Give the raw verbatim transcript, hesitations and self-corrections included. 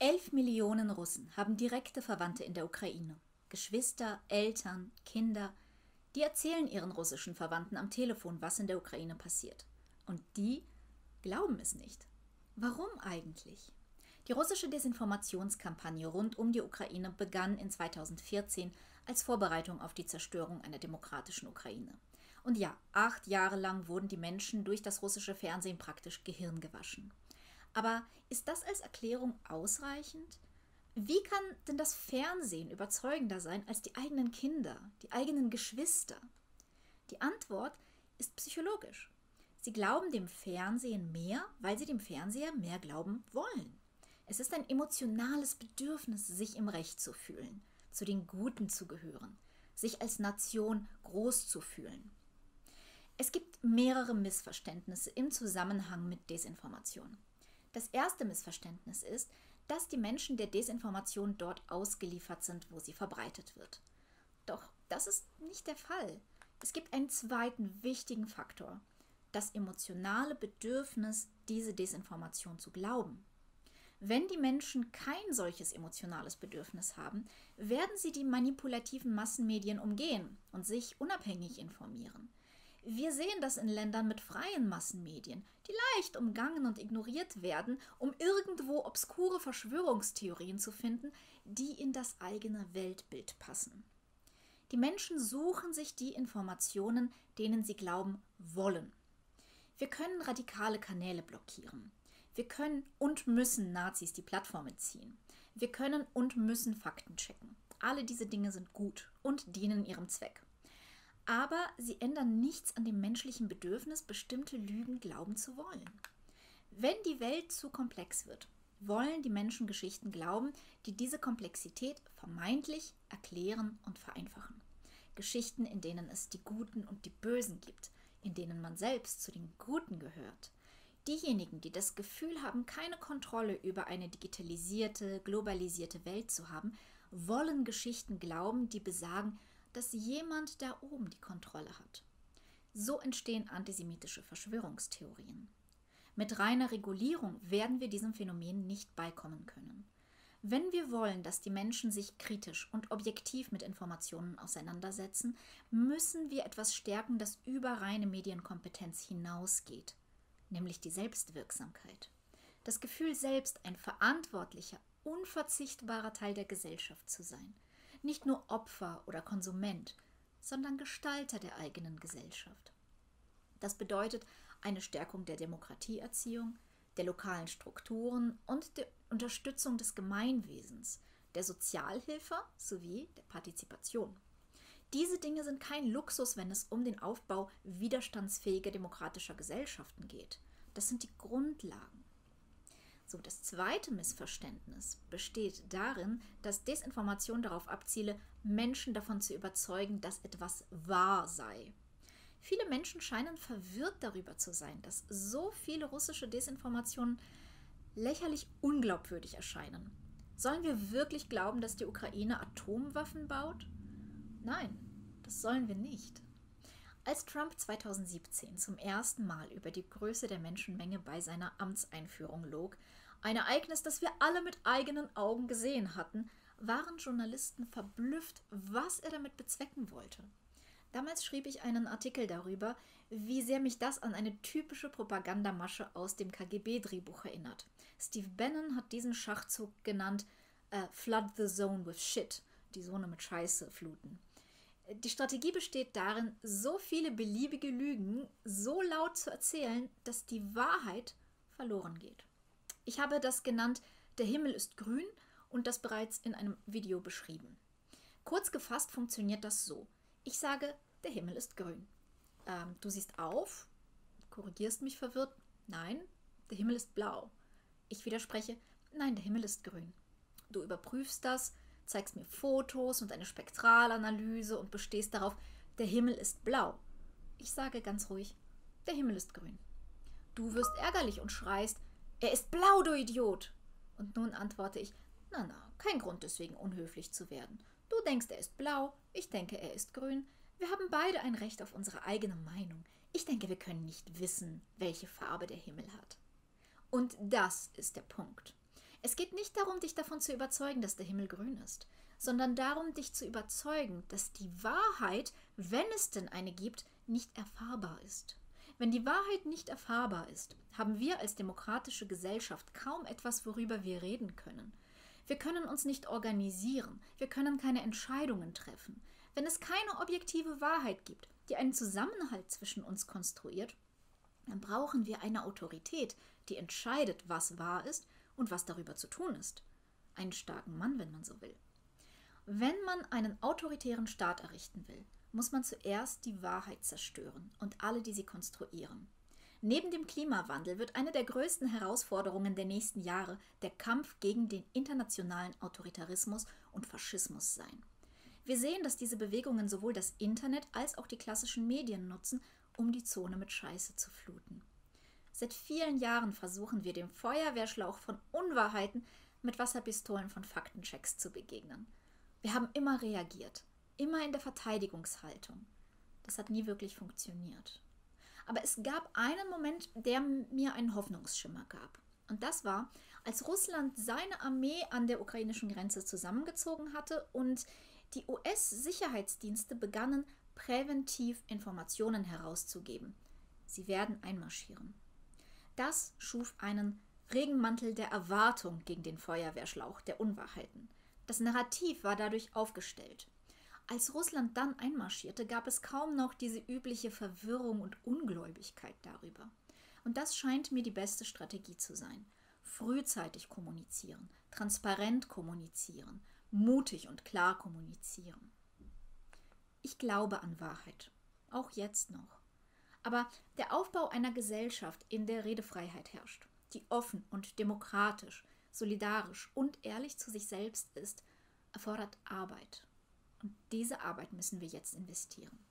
Elf Millionen Russen haben direkte Verwandte in der Ukraine. Geschwister, Eltern, Kinder, die erzählen ihren russischen Verwandten am Telefon, was in der Ukraine passiert. Und die glauben es nicht. Warum eigentlich? Die russische Desinformationskampagne rund um die Ukraine begann in zweitausendvierzehn als Vorbereitung auf die Zerstörung einer demokratischen Ukraine. Und ja, acht Jahre lang wurden die Menschen durch das russische Fernsehen praktisch gehirngewaschen. Aber ist das als Erklärung ausreichend? Wie kann denn das Fernsehen überzeugender sein als die eigenen Kinder, die eigenen Geschwister? Die Antwort ist psychologisch. Sie glauben dem Fernsehen mehr, weil sie dem Fernseher mehr glauben wollen. Es ist ein emotionales Bedürfnis, sich im Recht zu fühlen, zu den Guten zu gehören, sich als Nation groß zu fühlen. Es gibt mehrere Missverständnisse im Zusammenhang mit Desinformation. Das erste Missverständnis ist, dass die Menschen der Desinformation dort ausgeliefert sind, wo sie verbreitet wird. Doch das ist nicht der Fall. Es gibt einen zweiten wichtigen Faktor, das emotionale Bedürfnis, diese Desinformation zu glauben. Wenn die Menschen kein solches emotionales Bedürfnis haben, werden sie die manipulativen Massenmedien umgehen und sich unabhängig informieren. Wir sehen das in Ländern mit freien Massenmedien, die leicht umgangen und ignoriert werden, um irgendwo obskure Verschwörungstheorien zu finden, die in das eigene Weltbild passen. Die Menschen suchen sich die Informationen, denen sie glauben wollen. Wir können radikale Kanäle blockieren. Wir können und müssen Nazis die Plattform entziehen. Wir können und müssen Fakten checken. Alle diese Dinge sind gut und dienen ihrem Zweck. Aber sie ändern nichts an dem menschlichen Bedürfnis, bestimmte Lügen glauben zu wollen. Wenn die Welt zu komplex wird, wollen die Menschen Geschichten glauben, die diese Komplexität vermeintlich erklären und vereinfachen. Geschichten, in denen es die Guten und die Bösen gibt, in denen man selbst zu den Guten gehört. Diejenigen, die das Gefühl haben, keine Kontrolle über eine digitalisierte, globalisierte Welt zu haben, wollen Geschichten glauben, die besagen, dass jemand da oben die Kontrolle hat. So entstehen antisemitische Verschwörungstheorien. Mit reiner Regulierung werden wir diesem Phänomen nicht beikommen können. Wenn wir wollen, dass die Menschen sich kritisch und objektiv mit Informationen auseinandersetzen, müssen wir etwas stärken, das über reine Medienkompetenz hinausgeht, nämlich die Selbstwirksamkeit. Das Gefühl, selbst ein verantwortlicher, unverzichtbarer Teil der Gesellschaft zu sein. Nicht nur Opfer oder Konsument, sondern Gestalter der eigenen Gesellschaft. Das bedeutet eine Stärkung der Demokratieerziehung, der lokalen Strukturen und der Unterstützung des Gemeinwesens, der Sozialhilfe sowie der Partizipation. Diese Dinge sind kein Luxus, wenn es um den Aufbau widerstandsfähiger demokratischer Gesellschaften geht. Das sind die Grundlagen. So, das zweite Missverständnis besteht darin, dass Desinformation darauf abziele, Menschen davon zu überzeugen, dass etwas wahr sei. Viele Menschen scheinen verwirrt darüber zu sein, dass so viele russische Desinformationen lächerlich unglaubwürdig erscheinen. Sollen wir wirklich glauben, dass die Ukraine Atomwaffen baut? Nein, das sollen wir nicht. Als Trump zweitausendsiebzehn zum ersten Mal über die Größe der Menschenmenge bei seiner Amtseinführung log, ein Ereignis, das wir alle mit eigenen Augen gesehen hatten, waren Journalisten verblüfft, was er damit bezwecken wollte. Damals schrieb ich einen Artikel darüber, wie sehr mich das an eine typische Propagandamasche aus dem K G B-Drehbuch erinnert. Steve Bannon hat diesen Schachzug genannt äh, Flood the Zone with Shit, die Zone mit Scheiße fluten. Die Strategie besteht darin, so viele beliebige Lügen so laut zu erzählen, dass die Wahrheit verloren geht. Ich habe das genannt, der Himmel ist grün, und das bereits in einem Video beschrieben. Kurz gefasst funktioniert das so. Ich sage, der Himmel ist grün. Ähm, du siehst auf, korrigierst mich verwirrt, nein, der Himmel ist blau. Ich widerspreche, nein, der Himmel ist grün. Du überprüfst das, zeigst mir Fotos und eine Spektralanalyse und bestehst darauf, der Himmel ist blau. Ich sage ganz ruhig, der Himmel ist grün. Du wirst ärgerlich und schreist, er ist blau, du Idiot! Und nun antworte ich, na na, kein Grund deswegen unhöflich zu werden. Du denkst, er ist blau, ich denke, er ist grün. Wir haben beide ein Recht auf unsere eigene Meinung. Ich denke, wir können nicht wissen, welche Farbe der Himmel hat. Und das ist der Punkt. Es geht nicht darum, dich davon zu überzeugen, dass der Himmel grün ist, sondern darum, dich zu überzeugen, dass die Wahrheit, wenn es denn eine gibt, nicht erfahrbar ist. Wenn die Wahrheit nicht erfahrbar ist, haben wir als demokratische Gesellschaft kaum etwas, worüber wir reden können. Wir können uns nicht organisieren, wir können keine Entscheidungen treffen. Wenn es keine objektive Wahrheit gibt, die einen Zusammenhalt zwischen uns konstruiert, dann brauchen wir eine Autorität, die entscheidet, was wahr ist und was darüber zu tun ist. Einen starken Mann, wenn man so will. Wenn man einen autoritären Staat errichten will, muss man zuerst die Wahrheit zerstören und alle, die sie konstruieren. Neben dem Klimawandel wird eine der größten Herausforderungen der nächsten Jahre der Kampf gegen den internationalen Autoritarismus und Faschismus sein. Wir sehen, dass diese Bewegungen sowohl das Internet als auch die klassischen Medien nutzen, um die Zone mit Scheiße zu fluten. Seit vielen Jahren versuchen wir, dem Feuerwehrschlauch von Unwahrheiten mit Wasserpistolen von Faktenchecks zu begegnen. Wir haben immer reagiert, immer in der Verteidigungshaltung. Das hat nie wirklich funktioniert. Aber es gab einen Moment, der mir einen Hoffnungsschimmer gab. Und das war, als Russland seine Armee an der ukrainischen Grenze zusammengezogen hatte und die U S-Sicherheitsdienste begannen, präventiv Informationen herauszugeben. Sie werden einmarschieren. Das schuf einen Regenmantel der Erwartung gegen den Feuerwehrschlauch der Unwahrheiten. Das Narrativ war dadurch aufgestellt. Als Russland dann einmarschierte, gab es kaum noch diese übliche Verwirrung und Ungläubigkeit darüber. Und das scheint mir die beste Strategie zu sein. Frühzeitig kommunizieren, transparent kommunizieren, mutig und klar kommunizieren. Ich glaube an Wahrheit, auch jetzt noch. Aber der Aufbau einer Gesellschaft, in der Redefreiheit herrscht, die offen und demokratisch, solidarisch und ehrlich zu sich selbst ist, erfordert Arbeit. Und diese Arbeit müssen wir jetzt investieren.